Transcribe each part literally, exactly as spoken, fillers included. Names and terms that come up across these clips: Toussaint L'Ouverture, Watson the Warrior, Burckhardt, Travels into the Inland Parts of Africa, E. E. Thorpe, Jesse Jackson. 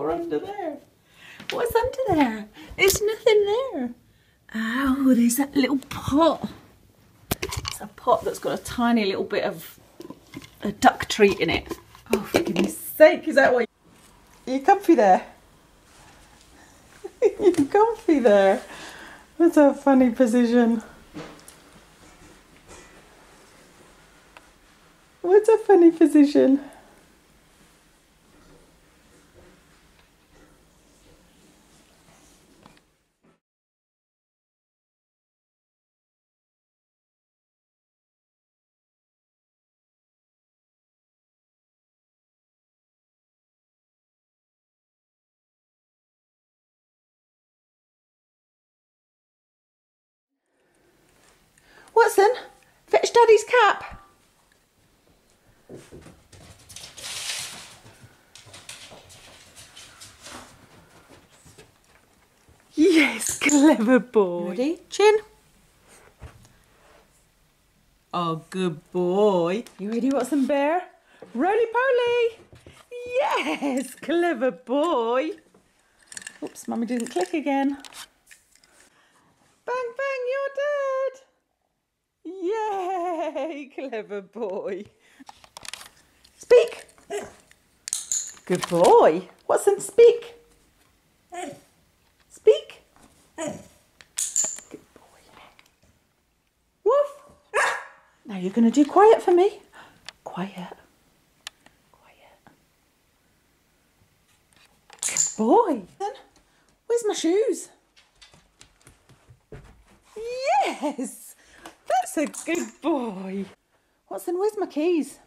or under there. What's under there? There's nothing there. Oh, there's that little pot. It's a pot that's got a tiny little bit of a duck treat in it. Oh, for goodness sake, is that what you... Are you comfy there? You're comfy there. That's a funny position. What's a funny position? Watson, fetch Daddy's cap. Yes, clever boy. Ready? Chin. Oh, good boy. You ready, Watson Bear? Roly poly. Yes, clever boy. Oops, Mummy didn't click again. Bang, bang, you're dead. Yay, clever boy. Speak. Good boy. Watson, speak. Speak. Good boy. Woof. Now you're going to do quiet for me. Quiet. Quiet. Good boy. Then, where's my shoes? Yes. That's a good boy. Watson, where's my keys?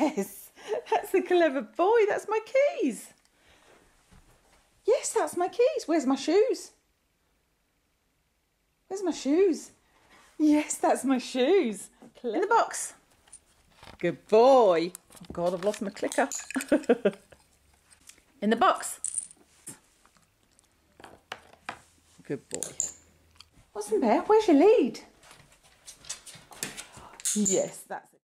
Yes, that's a clever boy. That's my keys. Yes, that's my keys. Where's my shoes? Where's my shoes? Yes, that's my shoes. In the box. Good boy. Oh God, I've lost my clicker. In the box. Good boy. Watson Bear, where's your lead? Yes, that's it.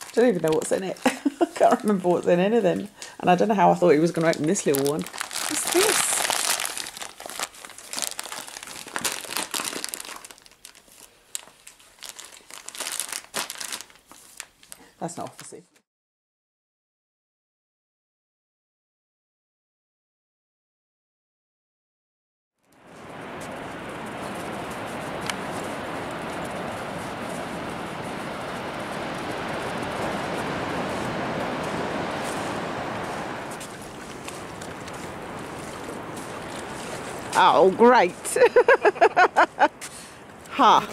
I don't even know what's in it. I can't remember what's in anything. And I don't know how I thought he was going to open this little one. What's this? That's not obviously. Oh, great. Ha.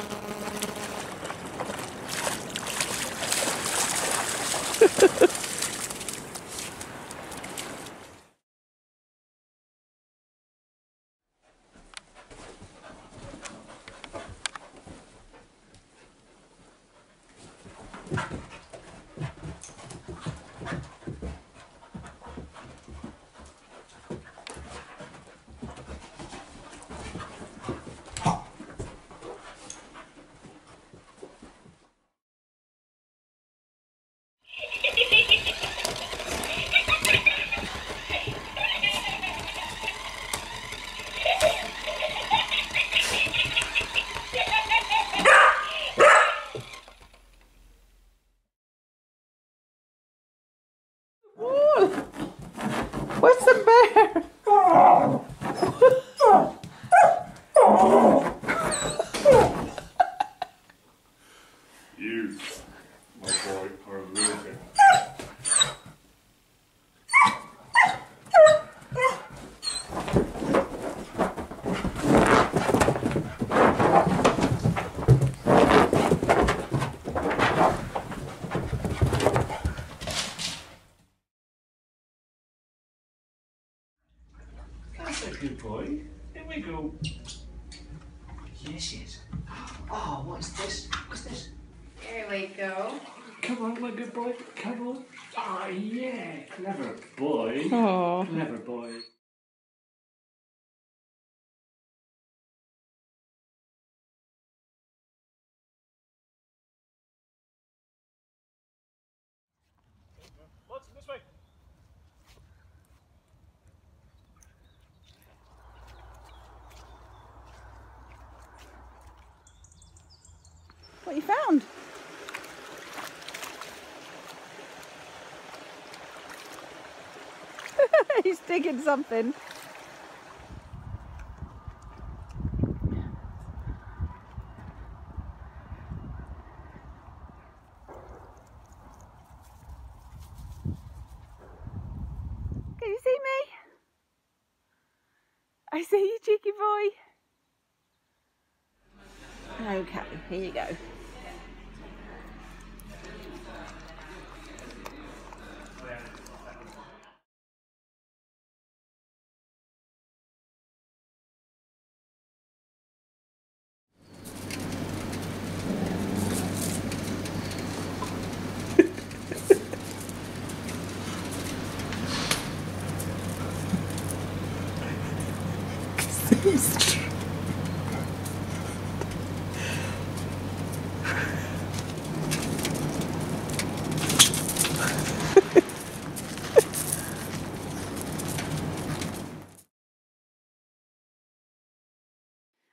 Good boy. Here we go. Yes, yes. Oh, what's this? What's this? Here we go. Come on, my good boy. Come on. Ah, oh, yeah. Clever boy. Aww. Clever boy. what you found. He's digging something. Can you see me? I see you, cheeky boy. Okay, here you go.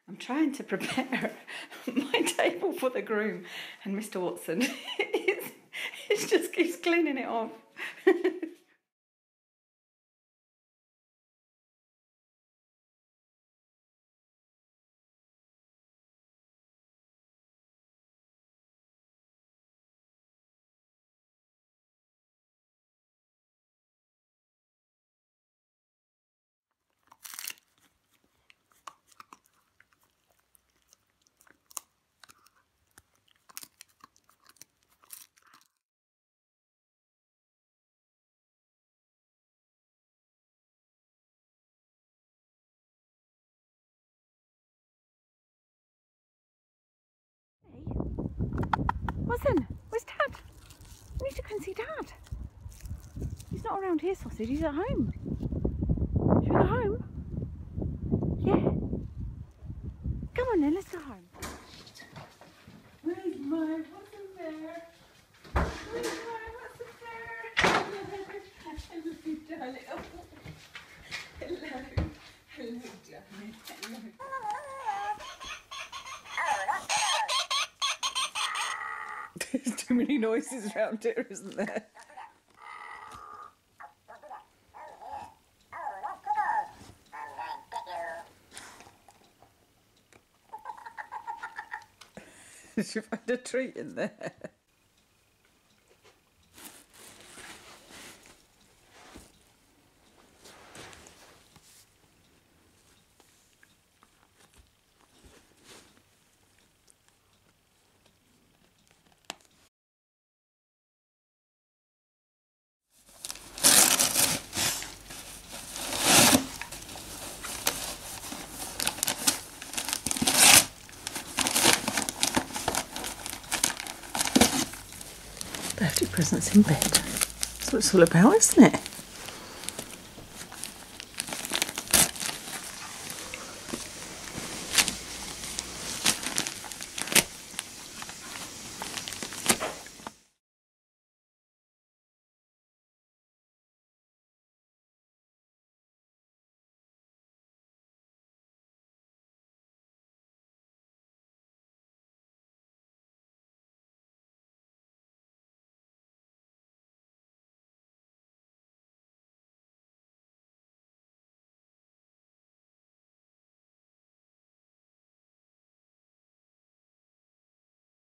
I'm trying to prepare my table for the groom, and Mister Watson is, is just keeps cleaning it off. Watson, where's Dad? We need to go and see Dad. He's not around here, sausage, he's at home. Should we go home? Yeah. Come on then, let's go home. Where's my Watson bear? Where's my Watson bear? Hello, darling. Hello. Hello, darling. Hello. There's too many noises around here, isn't there? Did you find a treat in there? Presents in bed. That's what it's all about, isn't it?